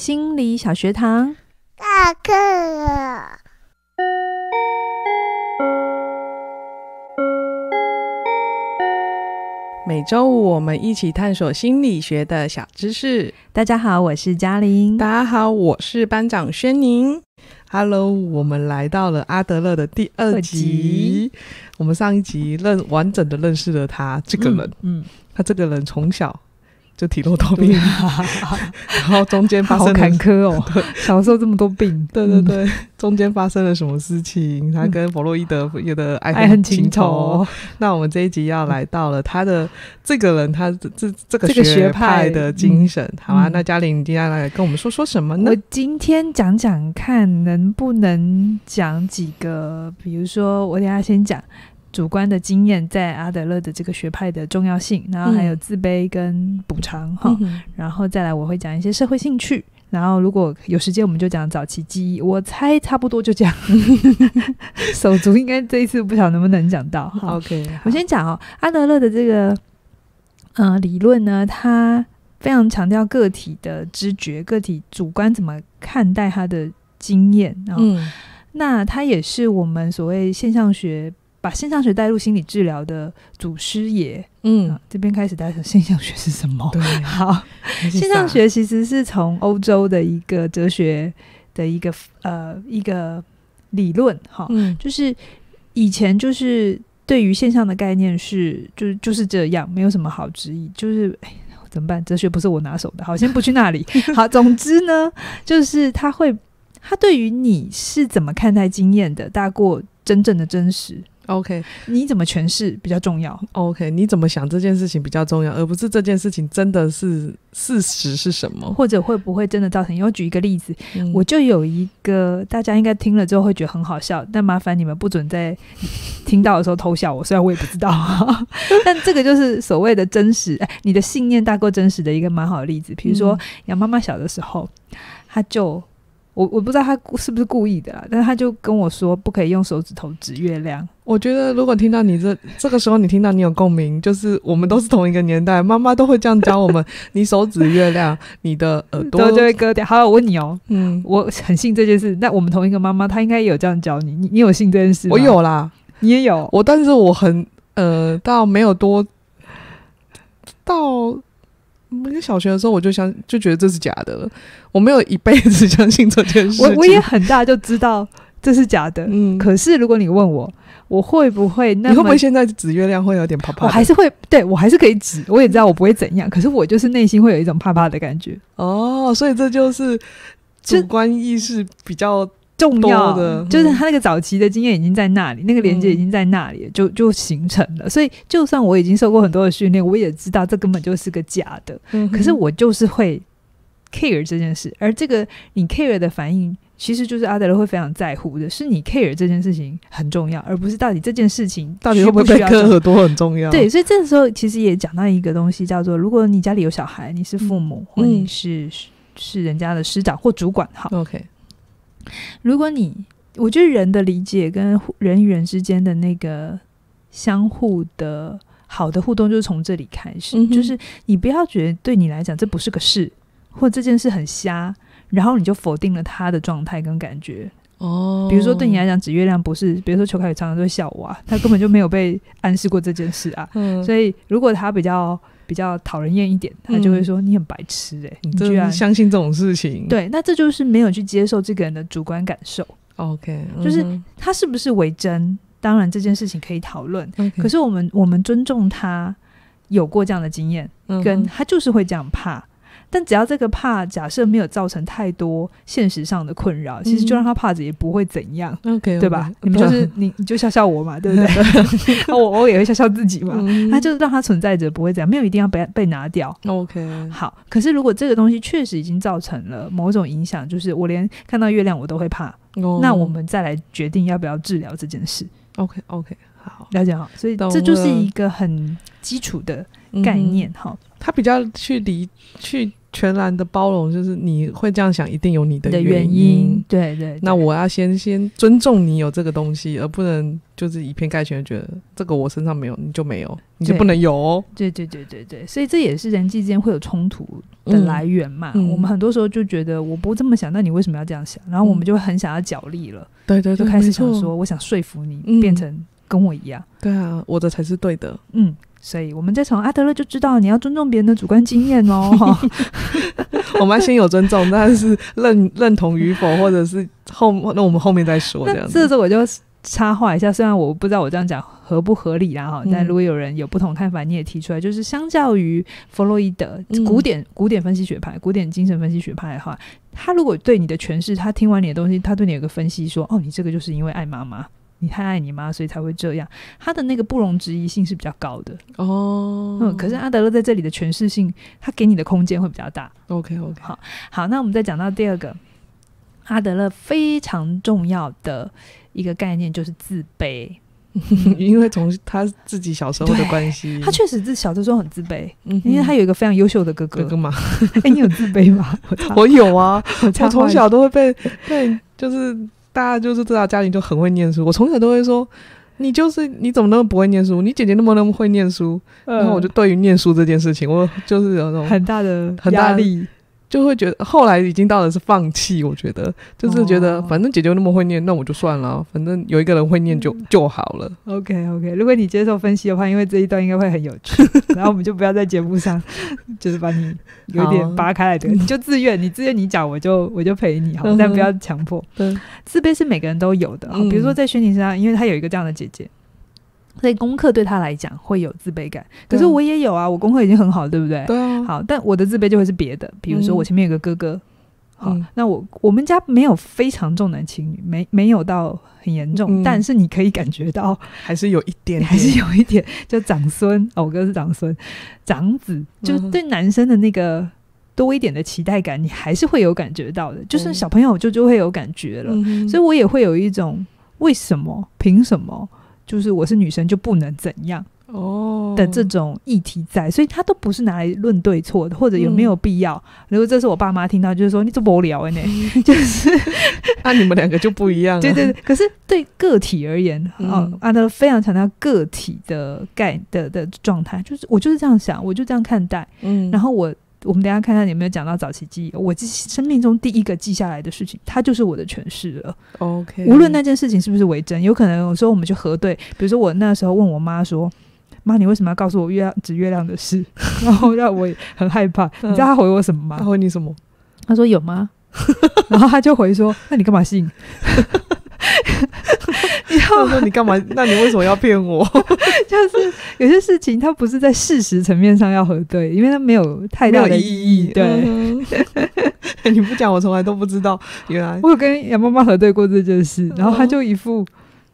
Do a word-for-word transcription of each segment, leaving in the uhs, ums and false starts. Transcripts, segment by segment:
心理小学堂下课了。每周五我们一起探索心理学的小知识。大家好，我是嘉玲。大家好，我是班长轩宁。Hello， 我们来到了阿德勒的第二集。二集我们上一集认完整的认识了他这个人。嗯，嗯他这个人从小就体弱多病，然后中间发生好坎坷哦，小时候这么多病，对对对，嗯、中间发生了什么事情？他跟弗洛伊德有的爱恨情仇。那我们这一集要来到了他的这个人，他这这个学派的精神，嗯、好啊。那嘉玲，你今天来跟我们说说什么呢？我今天讲讲看，能不能讲几个？比如说，我等一下先讲主观的经验在阿德勒的这个学派的重要性，然后还有自卑跟补偿哈，嗯、然后再来我会讲一些社会兴趣，然后如果有时间我们就讲早期记忆，我猜差不多就这样。手足应该这一次不晓得能不能讲到。OK， 我先讲哦，阿德勒的这个呃理论呢，他非常强调个体的知觉，个体主观怎么看待他的经验，然后嗯，那他也是我们所谓现象学。把现象学带入心理治疗的祖师爷，嗯、啊，这边开始大家说现象学是什么？对，好，现象学其实是从欧洲的一个哲学的一个呃一个理论，哈，嗯、就是以前就是对于现象的概念是就就是这样，没有什么好质疑，就是怎么办？哲学不是我拿手的，好，先不去那里。好，总之呢，就是他会他对于你是怎么看待经验的，大过真正的真实。OK， 你怎么诠释比较重要 ？OK， 你怎么想这件事情比较重要，而不是这件事情真的是事实是什么，或者会不会真的造成？因为我举一个例子，嗯、我就有一个大家应该听了之后会觉得很好笑，但麻烦你们不准在听到的时候偷笑我，虽然我也不知道，但这个就是所谓的真实，哎，你的信念大过真实的一个蛮好的例子。比如说杨妈妈小的时候，她就。我我不知道他是不是故意的啦，但是他就跟我说不可以用手指头指月亮。我觉得如果听到你这这个时候你听到你有共鸣，就是我们都是同一个年代，妈妈都会这样教我们。你手指月亮，你的耳朵就会割掉。好，我问你哦，嗯，我很信这件事。那我们同一个妈妈，她应该也有这样教你。你你有信这件事吗？我有啦，你也有。我但是我很呃，到没有多到。那个小学的时候，我就相就觉得这是假的了，我没有一辈子相信这件事情。我我也很大就知道这是假的，嗯。可是如果你问我，我会不会那么？你会不会现在指月亮会有点怕怕？我还是会，对我还是可以指，我也知道我不会怎样。可是我就是内心会有一种怕怕的感觉。哦，所以这就是主观意识比较重要的，嗯、就是他那个早期的经验已经在那里，那个连接已经在那里，嗯、就就形成了。所以，就算我已经受过很多的训练，我也知道这根本就是个假的。嗯、可是我就是会 care 这件事，而这个你 care 的反应，其实就是阿德勒会非常在乎的，是你 care 这件事情很重要，而不是到底这件事情到底会不会被割耳朵很重要。对，所以这时候其实也讲到一个东西，叫做如果你家里有小孩，你是父母，嗯、或你是是人家的师长或主管，好 ，OK。如果你我觉得人的理解跟人与人之间的那个相互的好的互动就是从这里开始，嗯、就是你不要觉得对你来讲这不是个事，或这件事很瞎，然后你就否定了他的状态跟感觉。哦，比如说对你来讲指月亮不是，比如说裘凯宇常常都会笑我啊，他根本就没有被暗示过这件事啊。嗯、所以如果他比较比较讨人厌一点，他就会说你很白痴哎，欸，嗯、你居然相信这种事情。对，那这就是没有去接受这个人的主观感受。OK， 就是他是不是为真，当然这件事情可以讨论。可是我们我们尊重他有过这样的经验，嗯、跟他就是会这样怕。但只要这个怕假设没有造成太多现实上的困扰，其实就让他怕着也不会怎样，嗯、对吧？ okay, 你们就是你你就笑笑我嘛，对不对？我我也会笑笑自己嘛，嗯、他就让他存在着不会怎样，没有一定要被被拿掉。 OK， 好。可是如果这个东西确实已经造成了某种影响，就是我连看到月亮我都会怕，哦、那我们再来决定要不要治疗这件事。 OK OK， 好，了解。好，所以这就是一个很基础的概念。嗯、好，他比较去理去全然的包容，就是你会这样想一定有你的原因, 的原因对 对, 对那我要先先尊重你有这个东西，而不能就是以偏概全的觉得这个我身上没有你就没有，你就不能有哦。对对对对对，所以这也是人际间会有冲突的来源嘛、嗯、我们很多时候就觉得我不这么想，那你为什么要这样想，然后我们就很想要角力了、嗯、对对对，就开始想说我想说服你、嗯、变成跟我一样，对啊，我的才是对的。嗯，所以我们再从阿德勒就知道你要尊重别人的主观经验哦我们要先有尊重，但是 认, 认同与否或者是后那我们后面再说这样子。这时候我就插话一下，虽然我不知道我这样讲合不合理啦、嗯、但如果有人有不同看法你也提出来，就是相较于弗洛伊德古典、嗯、古典分析学派古典精神分析学派的话，他如果对你的诠释，他听完你的东西他对你有个分析说，哦，你这个就是因为爱妈妈，你太爱你妈所以才会这样，他的那个不容置疑性是比较高的哦、嗯、可是阿德勒在这里的诠释性他给你的空间会比较大。 OK OK 好, 好那我们再讲到第二个阿德勒非常重要的一个概念，就是自卑因为从他自己小时候的关系，他确实是小时候很自卑、嗯、因为他有一个非常优秀的哥哥。哥哥嘛、欸、你有自卑吗？ 我, 我有啊我从小都会被被就是大家就是知道家里就很会念书，我从小都会说你就是你怎么那么不会念书，你姐姐那么那么会念书、嗯、然后我就对于念书这件事情我就是有那种很大的压力，就会觉得后来已经到的是放弃，我觉得就是觉得反正姐姐那么会念那我就算了，反正有一个人会念就、嗯、就好了。 OK OK 如果你接受分析的话，因为这一段应该会很有趣然后我们就不要在节目上就是把你有点扒开来的，你就自愿你自愿你讲我就我就陪你好、嗯、但不要强迫。自卑是每个人都有的、嗯、比如说在轩婷身上，因为她有一个这样的姐姐，所以功课对他来讲会有自卑感，可是我也有啊，我功课已经很好了对不对？对啊。好，但我的自卑就会是别的，比如说我前面有个哥哥、嗯、好、嗯、那我我们家没有非常重男轻女，没没有到很严重、嗯、但是你可以感觉到还是有一点点，还是有一点就长孙、哦、我哥是长孙长子，就对男生的那个多一点的期待感你还是会有感觉到的，就是小朋友就就会有感觉了、嗯、所以我也会有一种为什么凭什么就是我是女生就不能怎样的这种议题在、oh. 所以他都不是拿来论对错的或者有没有必要、嗯、如果这是我爸妈听到就是说你这么无聊的呢就是那、啊、你们两个就不一样、啊、对对对，可是对个体而言、嗯哦、阿德勒非常强调个体的概的的状态，就是我就是这样想我就这样看待、嗯、然后我我们等一下看看有没有讲到早期记忆，我生命中第一个记下来的事情它就是我的诠释了。 OK 无论那件事情是不是为真，有可能有时候我们去核对，比如说我那时候问我妈说妈你为什么要告诉我月亮指月亮的事然后让我很害怕你知道她回我什么吗？她回你什么？她说有吗然后她就回说那你干嘛信你要说你干嘛那你为什么要骗我就是有些事情它不是在事实层面上要核对，因为它没有太大的意义。对、嗯欸、你不讲我从来都不知道，原来我有跟杨妈妈核对过这件事，然后她就一副、哦、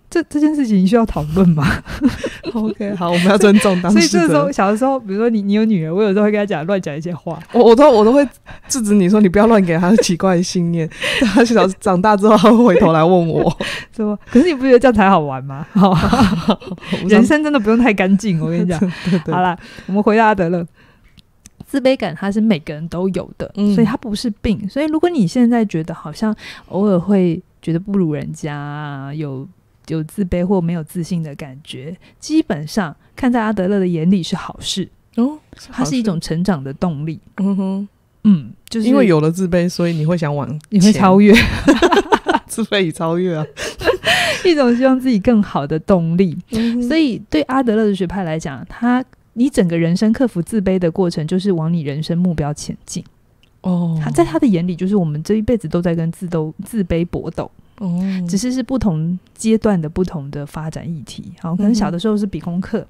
这, 这件事情需要讨论吗OK 好，我们要尊重当事者。所以这时候小的时候比如说 你, 你有女儿，我有时候会跟她讲乱讲一些话，我我 都, 我都会制止你说你不要乱给她奇怪的信念她小长大之后她会回头来问我说可是你不觉得这样才好玩吗人生真的不用太干净我跟你讲对对，好啦，我们回到阿德勒，自卑感它是每个人都有的、嗯、所以它不是病，所以如果你现在觉得好像偶尔会觉得不如人家，有有自卑或没有自信的感觉，基本上看在阿德勒的眼里是好事哦，是好事，它是一种成长的动力。嗯哼，嗯，就是因为有了自卑，所以你会想往前，你会超越自卑与超越啊一种希望自己更好的动力、嗯、所以对阿德勒的学派来讲，他你整个人生克服自卑的过程就是往你人生目标前进哦，他在他的眼里就是我们这一辈子都在跟自斗自卑搏斗哦，只是是不同阶段的不同的发展议题。好，可能小的时候是比功课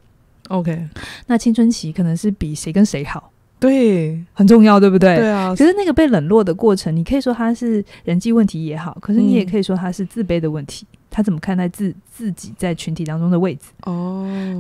OK、嗯、那青春期可能是比谁跟谁好，对，很重要对不对？对啊。可是那个被冷落的过程，你可以说它是人际问题也好，可是你也可以说它是自卑的问题、嗯、他怎么看待 自, 自己在群体当中的位置哦。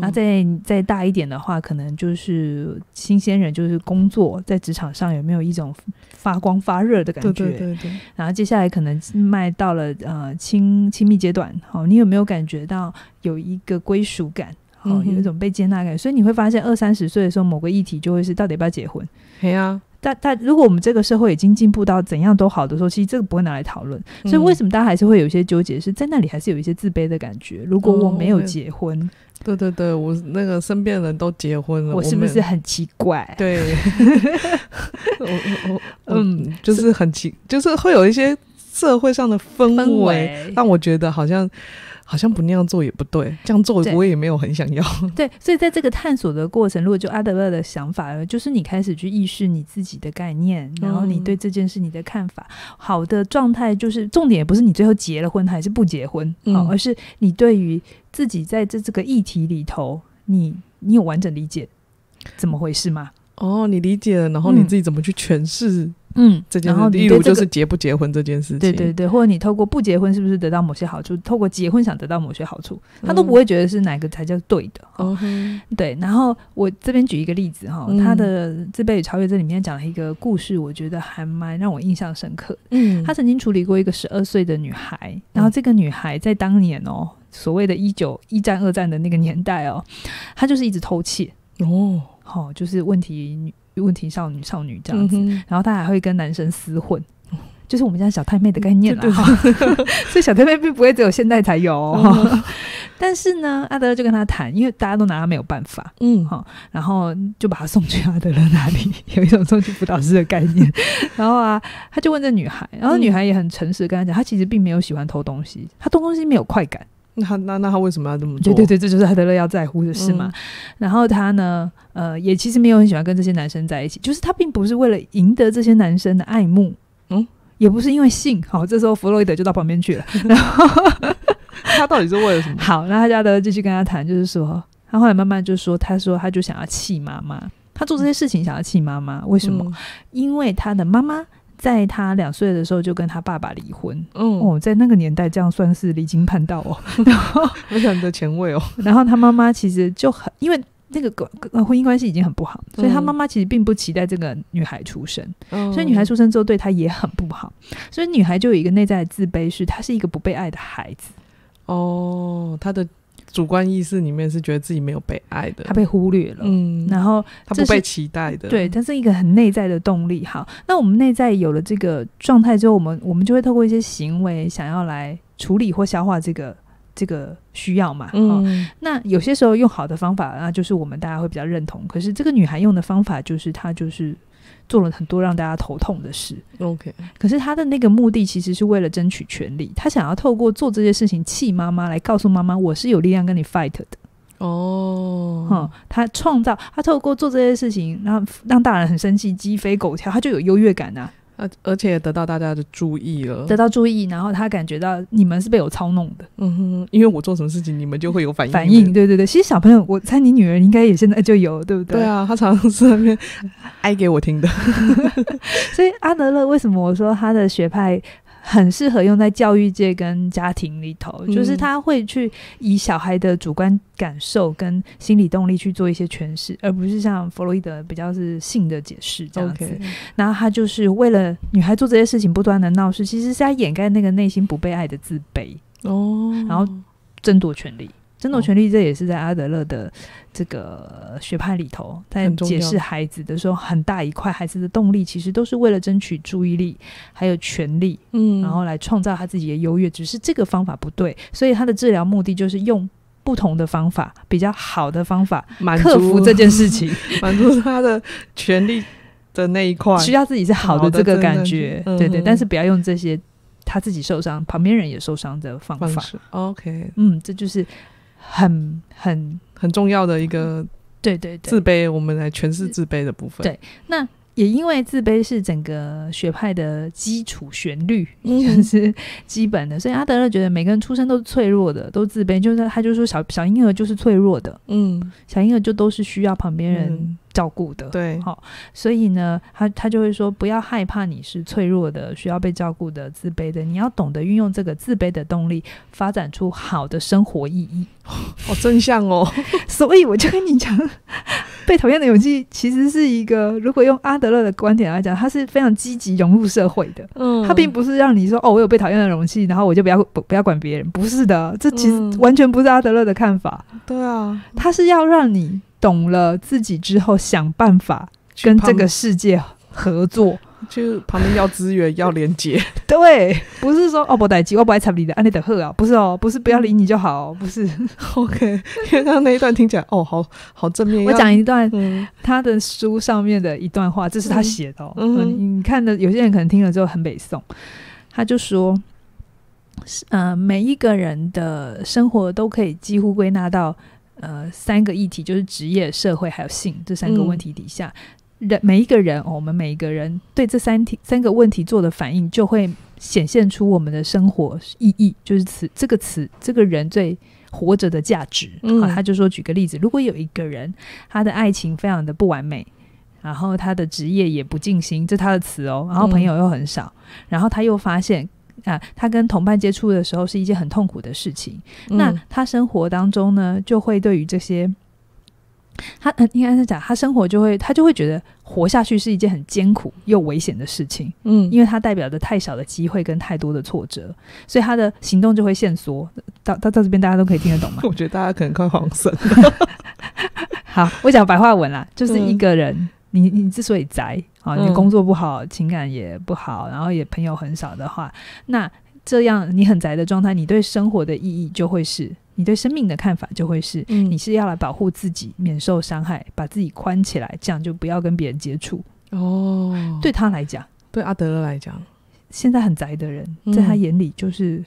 然后 再, 再大一点的话，可能就是新鲜人，就是工作在职场上有没有一种发光发热的感觉，对对对对。然后接下来可能迈到了、呃、亲, 亲密阶段、哦、你有没有感觉到有一个归属感哦、有一种被接纳感、嗯、所以你会发现二三十岁的时候某个议题就会是到底要不要结婚，对啊，但但如果我们这个社会已经进步到怎样都好的时候，其实这个不会拿来讨论。所以为什么大家还是会有一些纠结，是在那里还是有一些自卑的感觉，如果我没有结婚、哦、对对对，我那个身边人都结婚了，我是不是很奇怪？对我我我嗯，就是很奇，就是会有一些社会上的氛围让我觉得好像好像不那样做也不对，这样做我也没有很想要。 对, 对，所以在这个探索的过程，如果就阿德勒的想法，就是你开始去意识你自己的概念，然后你对这件事你的看法、嗯、好的状态就是重点也不是你最后结了婚还是不结婚、嗯哦、而是你对于自己在这这个议题里头你你有完整理解怎么回事吗？哦，你理解了，然后你自己怎么去诠释、嗯嗯，这件事，然后例如就是结不结婚这件事情，对对对，或者你透过不结婚是不是得到某些好处，透过结婚想得到某些好处，他都不会觉得是哪个才叫对的、哦嗯、对。然后我这边举一个例子、哦嗯、他的《自卑与超越》这里面讲了一个故事，我觉得还蛮让我印象深刻、嗯、他曾经处理过一个十二岁的女孩，然后这个女孩在当年哦，所谓的一九一战二战的那个年代哦，她就是一直偷窃 哦, 哦就是问题问题少女少女这样子、嗯、然后她还会跟男生厮混，就是我们家小太妹的概念啦、嗯、对对对所以小太妹并不会只有现代才有、哦嗯、但是呢阿德勒就跟她谈，因为大家都拿她没有办法，嗯、哦，然后就把她送去阿德勒那里，有一种送去辅导师的概念然后啊她就问这女孩，然后女孩也很诚实跟她讲，她其实并没有喜欢偷东西，她偷东西没有快感，那那那他为什么要这么做？对对对，这就是阿德勒要在乎的事嘛、嗯、然后他呢呃，也其实没有很喜欢跟这些男生在一起，就是他并不是为了赢得这些男生的爱慕，嗯，也不是因为性，好，这时候弗洛伊德就到旁边去了然后他到底是为了什么？好，那阿德勒继续跟他谈，就是说他后来慢慢就说，他说他就想要气妈妈，他做这些事情想要气妈妈，为什么、嗯、因为他的妈妈在他两岁的时候就跟他爸爸离婚，嗯，哦，在那个年代这样算是离经叛道哦，然后非常的前卫哦。然后他妈妈其实就很，因为那个婚姻关系已经很不好，所以他妈妈其实并不期待这个女孩出生，嗯、所以女孩出生之后对她也很不好，所以女孩就有一个内在的自卑，是她是一个不被爱的孩子。哦，她的主观意识里面是觉得自己没有被爱的，他被忽略了，嗯，然后他不被期待的，对，它是一个很内在的动力。好，那我们内在有了这个状态之后，我们我们就会透过一些行为想要来处理或消化这个这个需要嘛、嗯哦、那有些时候用好的方法，那就是我们大家会比较认同，可是这个女孩用的方法就是她就是做了很多让大家头痛的事， OK， 可是他的那个目的其实是为了争取权利，他想要透过做这些事情气妈妈，来告诉妈妈我是有力量跟你 fight 的哦、oh. 嗯，他创造，他透过做这些事情让让大人很生气，鸡飞狗跳，他就有优越感啊，而且得到大家的注意了，得到注意，然后他感觉到你们是被我操弄的，嗯哼，因为我做什么事情你们就会有反应反应，对对对，其实小朋友，我猜你女儿应该也现在就有，对不对？对啊，她常常是那边挨给我听的所以阿德勒为什么我说他的学派很适合用在教育界跟家庭里头，就是他会去以小孩的主观感受跟心理动力去做一些诠释，而不是像弗洛伊德比较是性的解释这样子、okay. 然后他就是为了女孩做这些事情不断的闹事，其实是他掩盖那个内心不被爱的自卑、oh. 然后争夺权利，争夺权利这也是在阿德勒的这个学派里头，在解释孩子的时候，很大一块孩子的动力其实都是为了争取注意力还有权利、嗯、然后来创造他自己的优越，只是这个方法不对，所以他的治疗目的就是用不同的方法，比较好的方法克服这件事情，满足他的权利的那一块，需要自己是好的这个感觉、嗯、对对，但是不要用这些他自己受伤旁边人也受伤的方法， OK， 嗯，这就是很很很重要的一个，对对对，自卑，我们来诠释自卑的部分。对，那也因为自卑是整个学派的基础旋律，就是基本的，所以阿德勒觉得每个人出生都是脆弱的，都自卑，就是他就说小小婴儿就是脆弱的，嗯，小婴儿就都是需要旁边人照顾的，嗯、对，好、哦，所以呢，他他就会说不要害怕你是脆弱的，需要被照顾的，自卑的，你要懂得运用这个自卑的动力，发展出好的生活意义，好、哦、正向哦，所以我就跟你讲。被讨厌的勇气其实是一个，如果用阿德勒的观点来讲，他是非常积极融入社会的，嗯，他并不是让你说哦我有被讨厌的勇气然后我就不要 不, 不要管别人，不是的，这其实完全不是阿德勒的看法，对啊，他是要让你懂了自己之后想办法跟这个世界合作，就旁边要资源要连结。对，不是说哦没代志我不爱插你的，安尼就好啊，不是哦，不是不要理你就好、哦，不是。OK， 因为他那一段听起来哦，好好正面。我讲一段、嗯、他的书上面的一段话，这是他写的、哦嗯嗯。你看的有些人可能听了之后很北宋，他就说。呃，每一个人的生活都可以几乎归纳到呃三个议题，就是职业、社会还有性这三个问题底下。嗯、人每一个人、哦，我们每一个人对这三题三个问题做的反应，就会显现出我们的生活意义，就是此这个词这个人最活着的价值、嗯啊。他就说，举个例子，如果有一个人他的爱情非常的不完美。然后他的职业也不尽心，这是他的词哦。然后朋友又很少，嗯、然后他又发现啊，他跟同伴接触的时候是一件很痛苦的事情。嗯、那他生活当中呢，就会对于这些，他、呃、应该是讲他生活就会，他就会觉得活下去是一件很艰苦又危险的事情。嗯，因为他代表着太少的机会跟太多的挫折，所以他的行动就会限缩。到到到这边大家都可以听得懂吗？我觉得大家可能快慌神了。好，我讲白话文啦，就是一个人。嗯你你之所以宅啊，你工作不好、嗯，情感也不好，然后也朋友很少的话，那这样你很宅的状态，你对生活的意义就会是，你对生命的看法就会是，嗯、你是要来保护自己免受伤害，把自己框起来，这样就不要跟别人接触。哦，对他来讲，对阿德勒来讲，现在很宅的人，在他眼里就是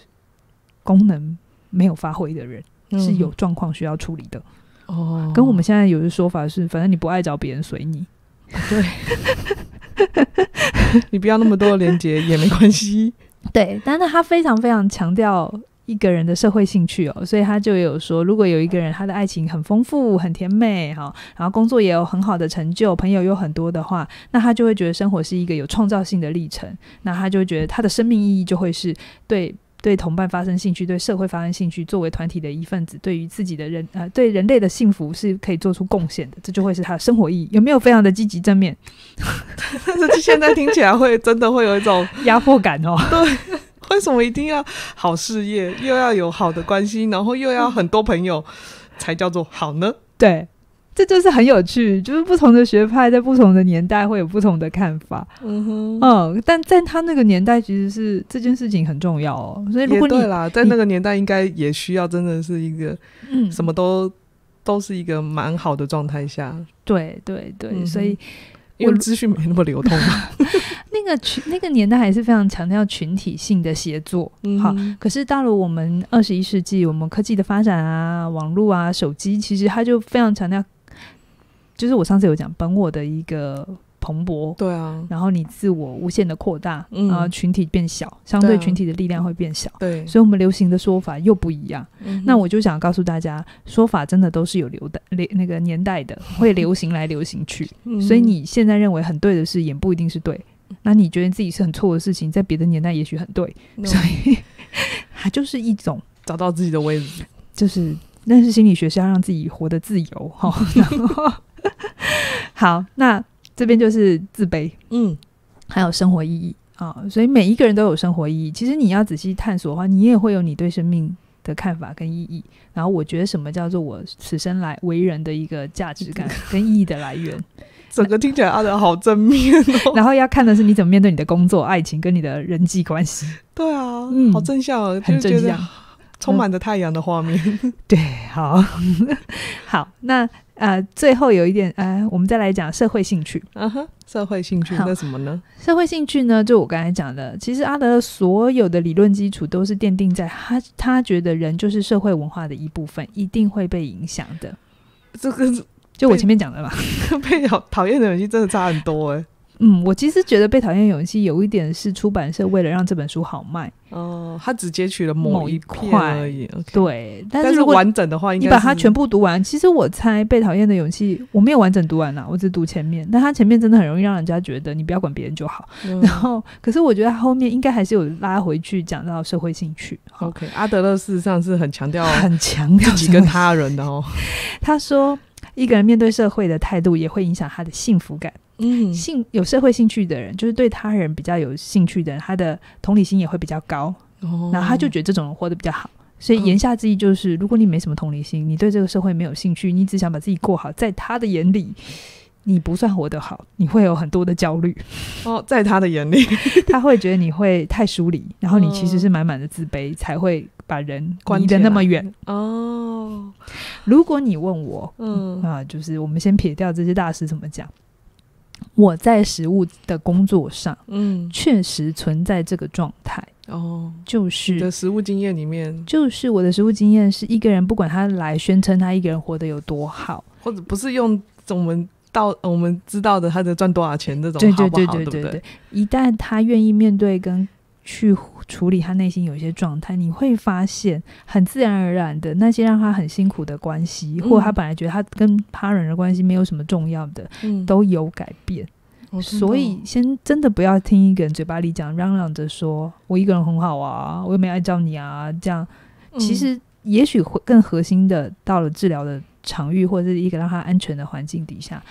功能没有发挥的人，嗯、是有状况需要处理的。哦，跟我们现在有的说法是，反正你不爱找别人随你。对，你不要那么多的连结也没关系。对，但是他非常非常强调一个人的社会兴趣哦，所以他就有说，如果有一个人他的爱情很丰富、很甜美哈、哦，然后工作也有很好的成就，朋友有很多的话，那他就会觉得生活是一个有创造性的历程，那他就会觉得他的生命意义就会是对。对同伴发生兴趣，对社会发生兴趣，作为团体的一份子，对于自己的人呃，对人类的幸福是可以做出贡献的，这就会是他的生活意义。有没有非常的积极正面？但是现在听起来会真的会有一种压迫感哦。对，为什么一定要好事业，又要有好的关系，然后又要很多朋友，才叫做好呢？对。这就是很有趣，就是不同的学派在不同的年代会有不同的看法。嗯哼，嗯，但在他那个年代其实是这件事情很重要哦，所以如果你也对啦，在那个年代应该也需要真的是一个、嗯、什么都都是一个蛮好的状态下。对对对、嗯、所以因为资讯没那么流通嘛那个那个年代还是非常强调群体性的协作、嗯、好，可是到了我们二十一世纪，我们科技的发展啊，网络啊，手机，其实它就非常强调，就是我上次有讲本我的一个蓬勃，对啊，然后你自我无限的扩大、嗯、然后群体变小，相对群体的力量会变小，对、啊，所以我们流行的说法又不一样。那我就想告诉大家，说法真的都是有流的那个年代的，会流行来流行去、嗯、所以你现在认为很对的事也不一定是对，那你觉得自己是很错的事情，在别的年代也许很对、嗯、所以它就是一种找到自己的位置，就是但是心理学是要让自己活得自由、哦、然后好，那这边就是自卑，嗯，还有生活意义啊、哦，所以每一个人都有生活意义。其实你要仔细探索的话，你也会有你对生命的看法跟意义。然后我觉得什么叫做我此生来为人的一个价值感跟意义的来源。整个听起来阿德好正面哦。然后要看的是你怎么面对你的工作、爱情跟你的人际关系。对啊，嗯、好正向、哦，很正向，充满着太阳的画面。嗯、对，好，好，那。呃，最后有一点，呃，我们再来讲社会兴趣。嗯哼，社会兴趣那什么呢？社会兴趣呢，就我刚才讲的，其实阿德勒所有的理论基础都是奠定在他他觉得人就是社会文化的一部分，一定会被影响的。这个就我前面讲的嘛，被讨厌的勇气真的差很多哎、欸。嗯，我其实觉得被讨厌勇气有一点是出版社为了让这本书好卖哦，他只截取了某一块而已。Okay、对，但是如果但是完整的话应该是，你把它全部读完，其实我猜被讨厌的勇气我没有完整读完啦、啊，我只读前面，但他前面真的很容易让人家觉得你不要管别人就好。嗯、然后，可是我觉得他后面应该还是有拉回去讲到社会兴趣。OK， 阿德勒事实上是很强调很强调自己跟他人的哦。他说，一个人面对社会的态度也会影响他的幸福感。嗯，性有社会兴趣的人，就是对他人比较有兴趣的人，他的同理心也会比较高、哦、然后他就觉得这种人活得比较好，所以言下之意就是、嗯、如果你没什么同理心，你对这个社会没有兴趣，你只想把自己过好，在他的眼里你不算活得好，你会有很多的焦虑哦，在他的眼里他会觉得你会太疏离，然后你其实是满满的自卑、嗯、才会把人离得那么远哦。如果你问我嗯啊、呃，就是我们先撇掉这些大师怎么讲，我在食物的工作上嗯，确实存在这个状态哦，就是你的食物经验里面，就是我的食物经验是一个人不管他来宣称他一个人活得有多好，或者不是用我们到我们知道的他的赚多少钱这种好不好，对不对？对对对对对对，一旦他愿意面对跟去处理他内心有一些状态，你会发现很自然而然的那些让他很辛苦的关系、嗯、或者他本来觉得他跟他人的关系没有什么重要的、嗯、都有改变、哦、所以先真的不要听一个人嘴巴里讲嚷嚷着说我一个人很好啊，我又没爱照你啊，这样其实也许会更核心的到了治疗的场域或者是一个让他安全的环境底下，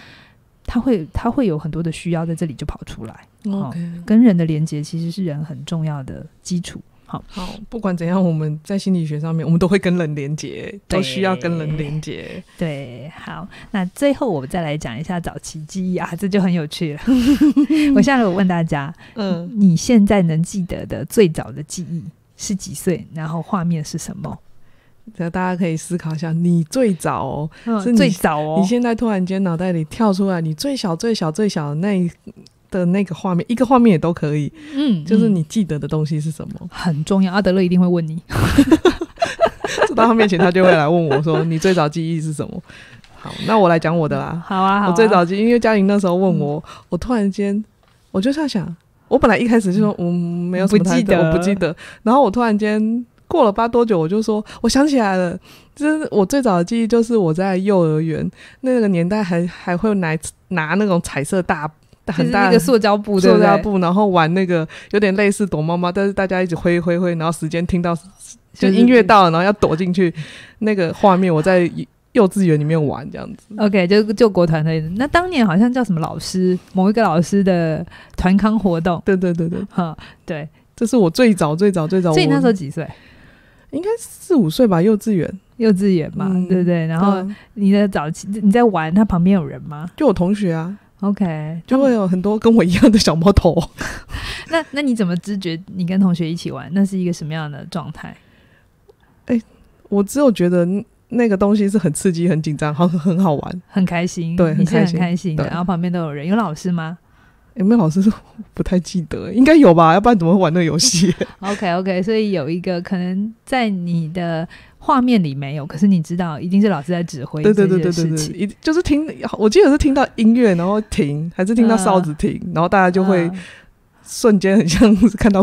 他会他会有很多的需要在这里就跑出来、okay. 哦、跟人的连接其实是人很重要的基础。 好, 好不管怎样我们在心理学上面我们都会跟人连接，都需要跟人连接。对，好，那最后我们再来讲一下早期记忆啊，这就很有趣了我现在有问大家、嗯、你现在能记得的最早的记忆是几岁，然后画面是什么，大家可以思考一下，你最早哦、嗯、是你最早哦，你现在突然间脑袋里跳出来你最小最小最小的那的那个画面，一个画面也都可以，嗯，就是你记得的东西是什么、嗯、很重要。阿德勒一定会问你坐到他面前他就会来问我说你最早记忆是什么。好，那我来讲我的啦。好啊，好啊，我最早记忆，因为嘉玲那时候问我、嗯、我突然间我就在想，我本来一开始就说我没有什么太多我不记得，然后我突然间过了八多久我就说我想起来了，就是我最早的记忆就是我在幼儿园那个年代还还会拿拿那种彩色大很大的、就是、那个塑胶布，塑胶布然后玩那个有点类似躲猫猫，但是大家一直挥挥挥，然后时间听到就音乐到了然后要躲进去那个画面我在幼稚园里面玩这样子。 OK， 就救国团的，那当年好像叫什么老师某一个老师的团康活动，对对对对对，这是我最早最早最早。所以那时候几岁？应该四五岁吧，幼稚园，幼稚园嘛、嗯、对不对？然后你的早期你在玩，他旁边有人吗？就有同学啊。 OK， 就会有很多跟我一样的小猫头那那你怎么知觉你跟同学一起玩，那是一个什么样的状态？哎、欸，我只有觉得那个东西是很刺激很紧张，好很好玩很开心。对，你是很开心的，然后旁边都有人。有老师吗？有没有老师不太记得，应该有吧，要不然怎么会玩那个游戏OK OK， 所以有一个可能在你的画面里没有，可是你知道一定是老师在指挥这件事情。对对对对对对，就是听，我记得是听到音乐然后停，还是听到哨子停、呃、然后大家就会瞬间很像是看到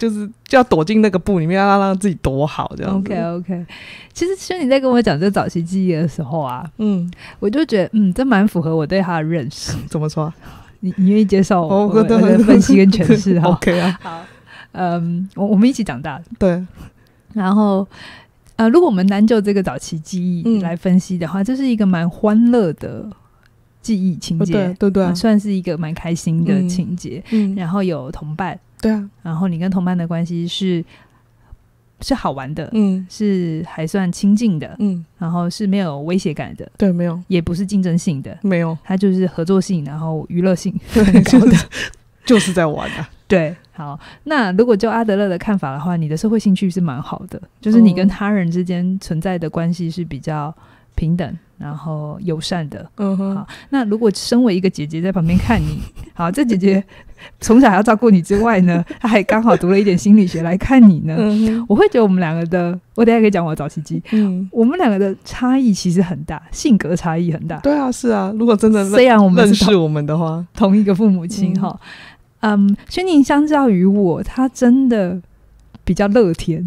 就是就要躲进那个布里面，要让自己躲好这样。 OK OK， 其实轩你在跟我讲这早期记忆的时候啊，嗯，我就觉得嗯这蛮符合我对他的认识。怎么说啊？你你愿意接受我们的分析跟诠释？好 ，OK 啊，好，嗯，我我们一起长大，对。然后，呃，如果我们单就这个早期记忆来分析的话，嗯、这是一个蛮欢乐的记忆情节，哦、对对对、啊，算是一个蛮开心的情节、嗯嗯。然后有同伴，对啊，然后你跟同伴的关系是是好玩的，嗯，是还算亲近的，嗯，然后是没有威胁感的，对，没有，也不是竞争性的，没有，它就是合作性，然后娱乐性很高的，就是在玩啊。对，好，那如果就阿德勒的看法的话，你的社会兴趣是蛮好的，就是你跟他人之间存在的关系是比较平等，然后友善的，嗯哼。好，那如果身为一个姐姐在旁边看你，好，这姐姐从小还要照顾你之外呢，她还刚好读了一点心理学来看你呢，嗯、我会觉得我们两个的，我等一下可以讲我早期记忆、嗯，我们两个的差异其实很大，性格差异很大。对啊，是啊，如果真的虽然我们认识我们的话，同一个父母亲哈，嗯，轩宁、嗯、相较于我，她真的比较乐天。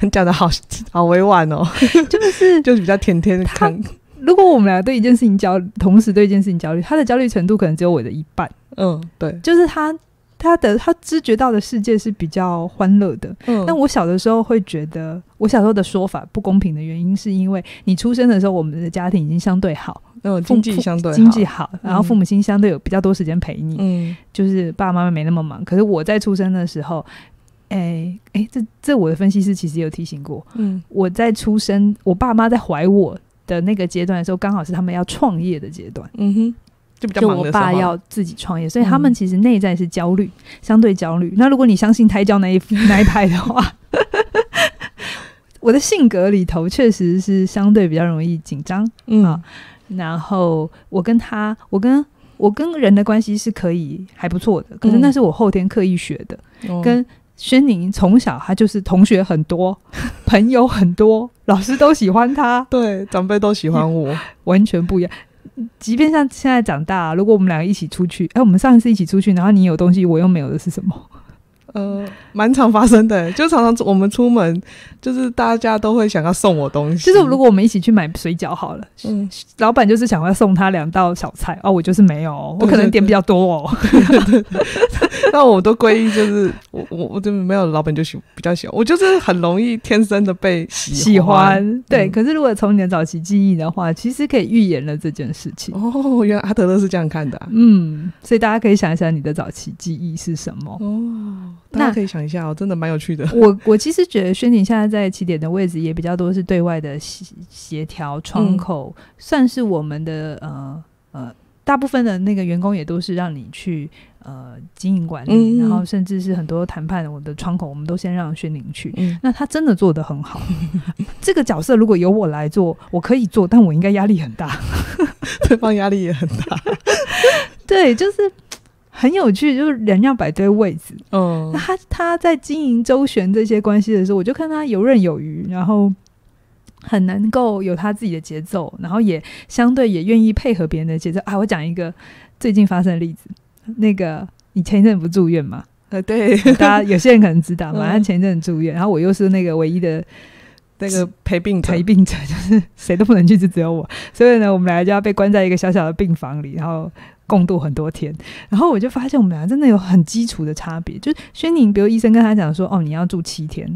你讲的好好委婉哦，就是就是比较甜甜的看。如果我们俩对一件事情焦，同时对一件事情焦虑，他的焦虑程度可能只有我的一半。嗯，对，就是他他的他知觉到的世界是比较欢乐的。嗯，但我小的时候会觉得，我小时候的说法不公平的原因，是因为你出生的时候，我们的家庭已经相对好，嗯，经济相对好经济好，然后父母亲相对有比较多时间陪你，嗯，就是爸爸妈妈没那么忙。可是我在出生的时候。哎哎，这这我的分析师其实有提醒过，嗯，我在出生，我爸妈在怀我的那个阶段的时候，刚好是他们要创业的阶段。嗯哼，就比较忙的时候，就我爸要自己创业，所以他们其实内在是焦虑，嗯、相对焦虑。那如果你相信胎教那一那一派的话，我的性格里头确实是相对比较容易紧张、嗯、啊。然后我跟他，我跟我跟人的关系是可以还不错的，可是那是我后天刻意学的，嗯、跟。宣宁从小他就是同学很多，朋友很多，老师都喜欢他，对，长辈都喜欢我，完全不一样。即便像现在长大、啊，如果我们两个一起出去，哎、欸，我们上一次一起出去，然后你有东西我又没有的是什么？呃，蛮常发生的，就常常我们出门，就是大家都会想要送我东西。就是如果我们一起去买水饺好了，嗯，老板就是想要送他两道小菜，哦，我就是没有，我可能点比较多哦。那我都归因就是我我我就没有，老板就喜比较喜欢我，就是很容易天生的被喜欢。喜欢对，嗯、可是如果从你的早期记忆的话，其实可以预言了这件事情。哦，原来阿德勒是这样看的、啊。嗯，所以大家可以想一想你的早期记忆是什么哦。大家可以想一下哦，真的蛮有趣的。我我其实觉得宣宁现在在起点的位置也比较多是对外的协调窗口、嗯，算是我们的呃呃大部分的那个员工也都是让你去呃经营管理、嗯，然后甚至是很多谈判我的窗口，我们都先让宣宁去、嗯。那他真的做得很好，这个角色如果由我来做，我可以做，但我应该压力很大，对方压力也很大。对，就是。很有趣，就是人要摆对位置。嗯，那他他在经营周旋这些关系的时候，我就看他游刃有余，然后很能够有他自己的节奏，然后也相对也愿意配合别人的节奏。啊，我讲一个最近发生的例子，那个你前一阵不住院吗？呃，对，大家有些人可能知道嘛，他前一阵住院，然后我又是那个唯一的。那个陪病者陪病者就是谁都不能去，就只有我，所以呢我们俩就要被关在一个小小的病房里，然后共度很多天。然后我就发现我们俩真的有很基础的差别，就是宣宁比如医生跟他讲说哦你要住七天，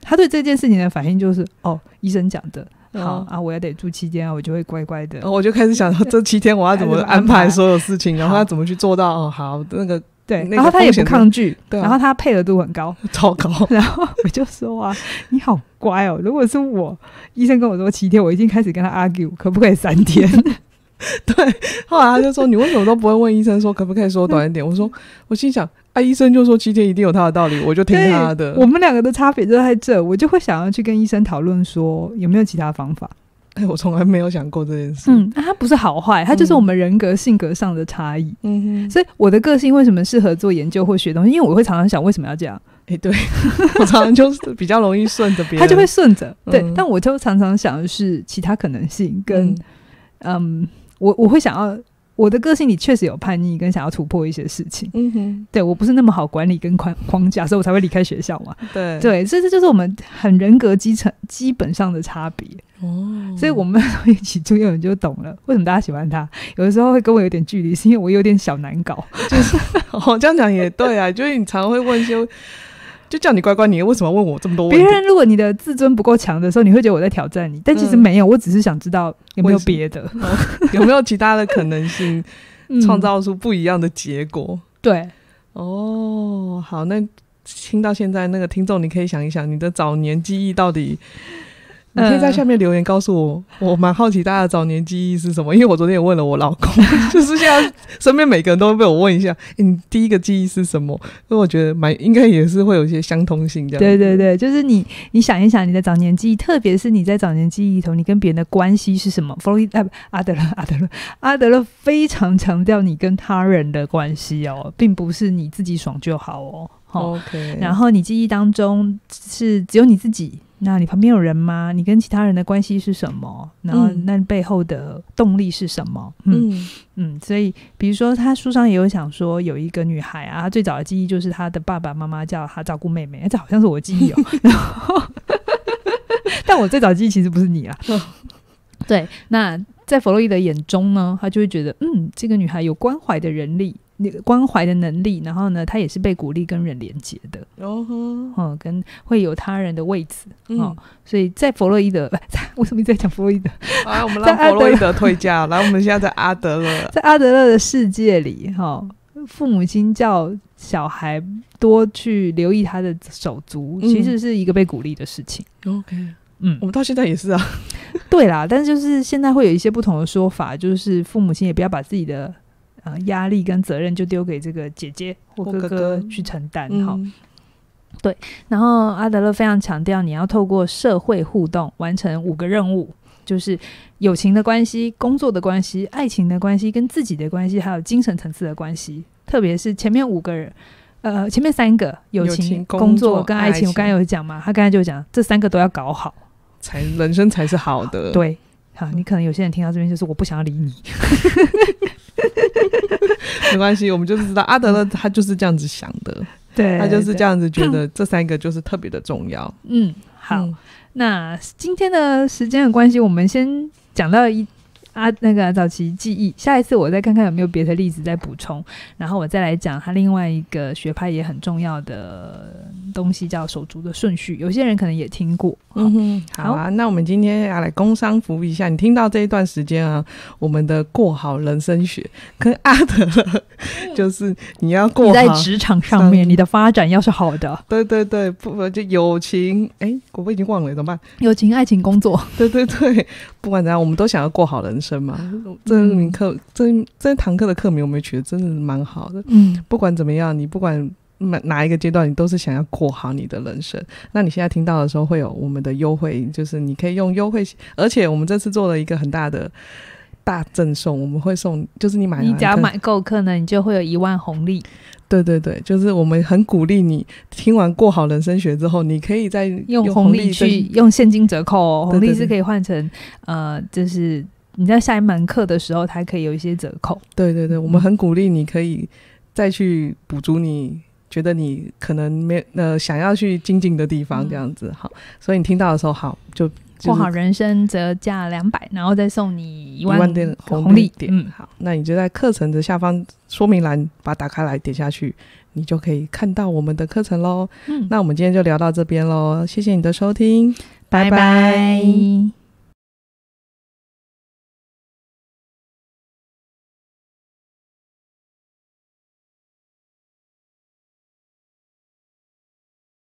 他对这件事情的反应就是哦医生讲的好啊，我要得住七天啊，我就会乖乖的、哦、我就开始想这七天我要怎么安排所有事情，然后要怎么去做到哦好那个对、那個，然后他也不抗拒、啊，然后他配合度很高，超高。然后我就说啊，你好乖哦！如果是我，医生跟我说七天，我已经开始跟他 argue， 可不可以三天？对。后来他就说，你为什么都不会问医生说可不可以说短一点？我说，我心想，啊，医生就说七天一定有他的道理，我就听他的。我们两个的差别就在这，我就会想要去跟医生讨论说有没有其他方法。哎，我从来没有想过这件事。嗯，啊、它不是好坏，它就是我们人格、嗯、性格上的差异。嗯哼，所以我的个性为什么适合做研究或学东西？因为我会常常想为什么要这样。哎，对，我常常就是比较容易顺着别人，他就会顺着。对、嗯，但我就常常想的是其他可能性，跟 嗯, 嗯，我我会想要我的个性里确实有叛逆跟想要突破一些事情。嗯哼，对我不是那么好管理跟框架，所以我才会离开学校嘛。对对，所以这就是我们很人格基层基本上的差别。哦，所以我们一起住院就懂了为什么大家喜欢他，有的时候会跟我有点距离是因为我有点小难搞，就是哦这样讲也对啊，就是你常会问一些就叫你乖乖你为什么问我这么多问题，别人如果你的自尊不够强的时候你会觉得我在挑战你，但其实没有、嗯、我只是想知道有没有别的、哦、有没有其他的可能性创造出不一样的结果、嗯、对哦好，那听到现在那个听众你可以想一想你的早年记忆到底，你可以在下面留言告诉我、嗯、我蛮好奇大家的早年记忆是什么，因为我昨天也问了我老公就是现在身边每个人都会被我问一下、欸、你第一个记忆是什么，因为我觉得蛮应该也是会有一些相通性这样。对对对，就是你你想一想你的早年记忆，特别是你在早年记忆里头你跟别人的关系是什么。弗洛伊德阿德勒阿德勒阿德勒非常强调你跟他人的关系哦，并不是你自己爽就好哦。OK， 然后你记忆当中是只有你自己，那你旁边有人吗？你跟其他人的关系是什么？然后那背后的动力是什么？嗯 嗯, 嗯，所以比如说他书上也有想说有一个女孩啊，她最早的记忆就是她的爸爸妈妈叫她照顾妹妹、欸、这好像是我的记忆哦、喔、然后但我最早的记忆其实不是你啦对，那在弗洛伊德眼中呢他就会觉得嗯这个女孩有关怀的人力关怀的能力，然后呢他也是被鼓励跟人连接的、oh. 嗯、跟会有他人的位置、嗯哦、所以在弗洛伊德为什么一直在讲弗洛伊德、啊、我们让弗洛伊德退价来我们现在在阿德勒在阿德勒的世界里、哦、父母亲叫小孩多去留意他的手足、嗯、其实是一个被鼓励的事情 OK 嗯，我们到现在也是啊对啦，但是就是现在会有一些不同的说法，就是父母亲也不要把自己的呃压力跟责任就丢给这个姐姐或哥哥去承担哈。对，然后阿德勒非常强调，你要透过社会互动完成五个任务，就是友情的关系、工作的关系、爱情的关系、跟自己的关系，还有精神层次的关系。特别是前面五个人，呃，前面三个友情、友情工作跟爱情，我刚才有讲嘛，他刚才就讲这三个都要搞好，才人生才是好的。好对，好，你可能有些人听到这边就是我不想要理你。没关系，我们就是知道阿德勒他就是这样子想的。对，他就是这样子觉得这三个就是特别的重要。嗯，好，嗯、那今天的时间的关系，我们先讲到一啊那个早期记忆，下一次我再看看有没有别的例子再补充，然后我再来讲他另外一个学派也很重要的东西叫手足的顺序，有些人可能也听过。嗯哼，好啊，那我们今天要来工商服务一下，你听到这一段时间啊，我们的过好人生学跟阿德勒就是你要过好你在职场上面、嗯、你的发展要是好的，对对对，不就友情哎、欸，我已经忘了怎么办，友情爱情工作，对对对，不管怎样我们都想要过好人生嘛。这名课这这堂课的课名我们觉得真的蛮好的。嗯，不管怎么样，你不管哪一个阶段你都是想要过好你的人生，那你现在听到的时候会有我们的优惠，就是你可以用优惠，而且我们这次做了一个很大的大赠送，我们会送，就是你买你只要买购课呢你就会有一万红利。对对对，就是我们很鼓励你听完过好人生学之后，你可以再用红利去用现金折扣哦，红利是可以换成呃就是你在下一门课的时候它可以有一些折扣。对对对，我们很鼓励你可以再去补足你觉得你可能没呃想要去精进的地方这样子。好，所以你听到的时候好就过、就是、好人生折价两百，然后再送你一万点红利点。嗯，好，那你就在课程的下方说明栏把它打开来点下去，你就可以看到我们的课程咯。嗯，那我们今天就聊到这边咯，谢谢你的收听，拜拜。